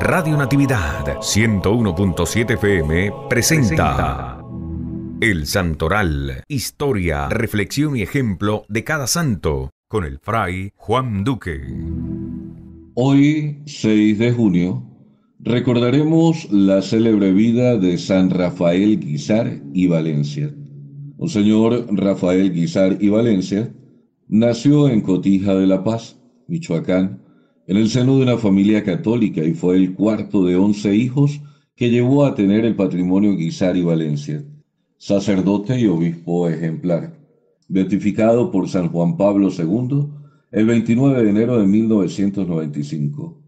Radio Natividad 101.7 FM presenta El Santoral, historia, reflexión y ejemplo de cada santo, con el Fray Juan Duque. Hoy, 6 de junio, recordaremos la célebre vida de San Rafael Guizar y Valencia. Monseñor Rafael Guizar y Valencia nació en Cotija de la Paz, Michoacán, en el seno de una familia católica y fue el cuarto de 11 hijos que llevó a tener el patrimonio Guizar y Valencia. Sacerdote y obispo ejemplar. Beatificado por San Juan Pablo II el 29 de enero de 1995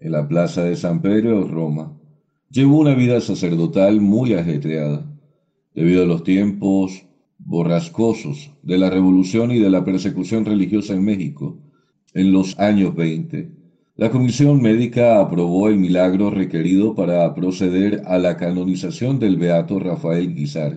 en la plaza de San Pedro, Roma. Llevó una vida sacerdotal muy ajetreada debido a los tiempos borrascosos de la revolución y de la persecución religiosa en México. En los años 20, la Comisión Médica aprobó el milagro requerido para proceder a la canonización del beato Rafael Guizar.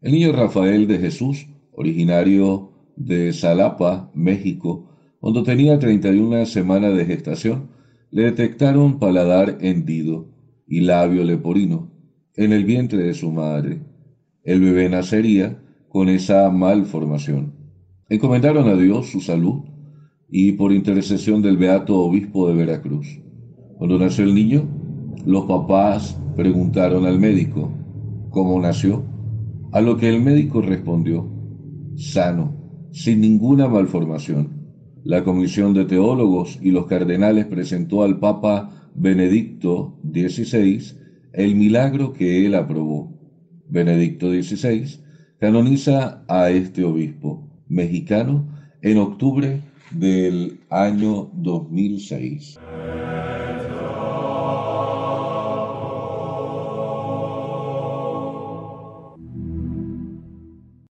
El niño Rafael de Jesús, originario de Xalapa, México, cuando tenía 31 semanas de gestación, le detectaron paladar hendido y labio leporino en el vientre de su madre. El bebé nacería con esa malformación. Encomendaron a Dios su salud y por intercesión del beato obispo de Veracruz. Cuando nació el niño, los papás preguntaron al médico, ¿cómo nació? A lo que el médico respondió, sano, sin ninguna malformación. La comisión de teólogos y los cardenales presentó al Papa Benedicto XVI el milagro que él aprobó. Benedicto XVI canoniza a este obispo mexicano en octubre del año 2006.